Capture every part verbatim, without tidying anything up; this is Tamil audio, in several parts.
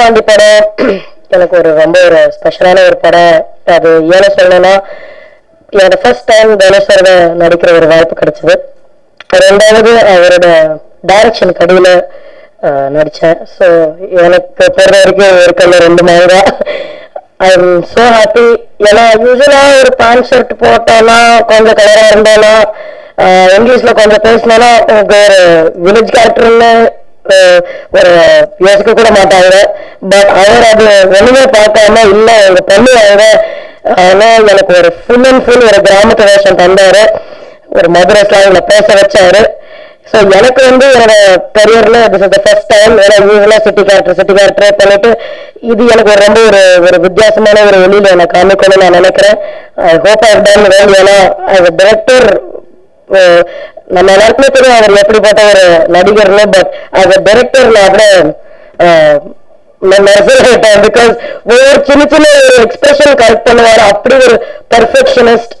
தாண்டி படம் எனக்கு ஒரு ரொம்ப ஒரு ஸ்பெஷலான ஒரு படம். அது ஏன்னு சொல்லணும்னா என்னோட ஃபர்ஸ்ட் டைம் தனுஷோட நடிக்கிற ஒரு வாய்ப்பு கிடைச்சது. ரெண்டாவது அவரோட டைரக்ஷனுக்கு அடியில் நடித்தேன். ஸோ எனக்கு பொறுத்த வரைக்கும் இருக்கிற ரெண்டு மாதிரி தான். I am so happy. ஏன்னா யூஸ்வலாக ஒரு பேண்ட் ஷர்ட் போட்டோன்னா கொஞ்சம் கலராக இருந்தோன்னா இங்கிலீஷில் கொஞ்சம் பேசினோன்னா உங்களுக்கு ஒரு வில்லேஜ் கேரக்டர்னு ஒரு யோசிக்க கூட மாட்டாங்க. பட் அவர் அது ஒன்றுமே பார்க்காம இல்லை அவங்க பண்ணுவாங்க. ஆனால் எனக்கு ஒரு ஃபுல் அண்ட் ஃபுல் ஒரு கிராமத்து வேஷம் தந்தார், ஒரு மதுரை ஸ்லாங்ல பேச வச்சாரு. ஸோ எனக்கு வந்து என்னோட கரியர்ல this is the first time. ஏன்னா யூஸ்வலாக சிட்டி கேரக்டர் சிட்டி கேரக்டர் பண்ணிட்டு இது எனக்கு ஒரு ரொம்ப ஒரு ஒரு வித்தியாசமான ஒரு ஒளியில எனக்கு காமிக்கணும்னு நான் நினைக்கிறேன். I hope I have done well. ஏன்னா ஆஸ் அ டைரக்டர் நம்ம எல்லாருக்குமே தெரியும் அவர் எப்படிப்பட்ட ஒரு நடிகர்னு. பட் ஆஸ் அ டைரக்டர் நான் அப்படியே மெசேஜ் பிகாஸ் ஒவ்வொரு சின்ன சின்ன ஒரு எக்ஸ்பிரஷன் கரெக்ட் பண்ணுவார். அப்படி ஒரு perfectionist.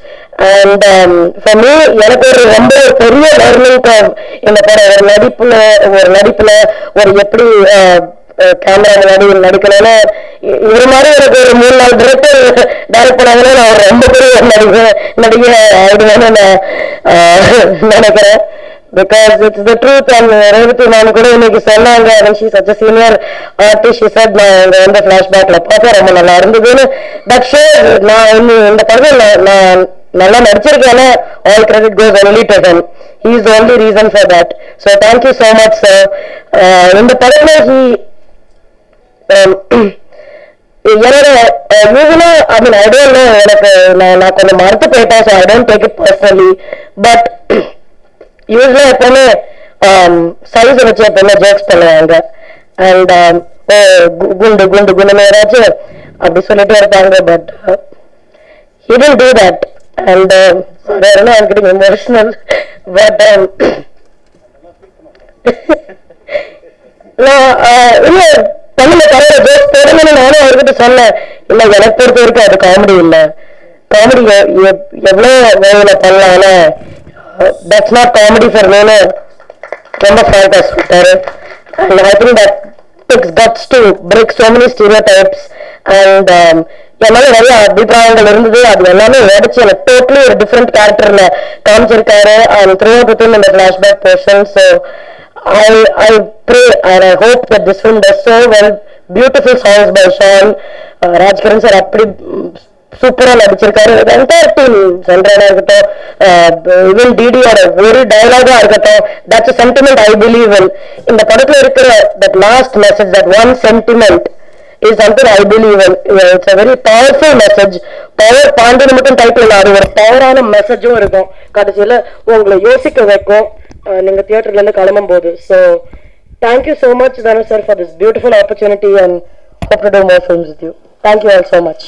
And um, for me, எனக்கு ஒரு ரொம்ப ஒரு பெரிய லேர்னிங் கர்வ் இந்த படம். ஒரு நடிப்புல ஒரு நடிப்புல ஒரு எப்படி கேமரா முன்னாடி நடிக்கணும்னா இது மாதிரி எனக்கு ஒரு மூணு நாலு டைரக்டர் டைரக்ட் பண்ணாங்கன்னா நான் ஒரு ரொம்ப பெரிய நடிகை நடிகை ஆயிடுவேன்னு நான் நினைக்கிறேன். Because it's the truth. And Revathi நான் கூட இன்னைக்கு சொன்னாங்க such a senior artist she said நான் இங்கே வந்து ஃபிளாஷ்பேக்ல பார்த்தா ரொம்ப நல்லா இருந்ததுன்னு. பட் ஷோர் நான் இன்னும் இந்த படத்தை நான் நல்லா நடிச்சிருக்கேன். All credit goes only to him. He is the only reason for that. So thank you so much sir. இந்த படத்துல he என்னோட யூஸ்வலா ஐ மீன் ஐ டோன்ட் நோ எனக்கு நான் நான் கொஞ்சம் மறந்து போயிட்டேன். So I don't take it personally. But யூஸ்வலா எப்பவுமே சைஸை வச்சு எப்பவுமே ஜோக்ஸ் பண்ணுவாங்க. அண்ட் குண்டு குண்டு குண்டு ஏதாச்சும் அப்படி சொல்லிட்டு இருப்பாங்க. But he didn't do that. And um, sorry, I don't know, I'm getting emotional, but um, no, இல்லை தமிழ்ல கரையில ஜோக்ஸ் போடுங்கன்னு நானும் அவர்கிட்ட சொன்னேன். இல்லை எனக்கு பொறுத்த வரைக்கும் அது காமெடி இல்லை. காமெடி எவ்வளோ வேலையில பண்ணலாம். ஆனால் that's not comedy for man ரொம்ப ஃபேட்டாக சொல்லிட்டாரு. And I think that takes guts to break so many stereotypes. And என்னால நிறைய அபிப்பிராயங்கள் இருந்தது. அது எல்லாமே உடச்சு எனக்கு டோட்டலி ஒரு டிஃப்ரெண்ட் கேரக்டர்ல காமிச்சிருக்காரு. அண்ட் த்ரூ அவுட் இந்த flashback portion. So I I pray I hope that this film does so well. Beautiful songs by Shawn. Rajkiran sir அப்படி சூப்பரா நடிச்சிருக்காரு. என்டையர் டீம் சென்ட்ரனா இருக்கட்டும், ஈவன் டிடியோட ஒரு டயலாகா இருக்கட்டும், that's a sentiment I believe in. இந்த படத்துல இருக்கிற that last message, that one sentiment is something I believe in. It's a very powerful message. Power Pandian மட்டும் டைட்டில் அது ஒரு பவரான மெசேஜும் இருக்கும். கடைசியில் உங்களை யோசிக்க வைக்கும் நீங்கள் தியேட்டர்லேருந்து கிளம்பும் போது. So thank you so much Dhanush sir for this beautiful opportunity and hope to do more films with you. Thank you all so much.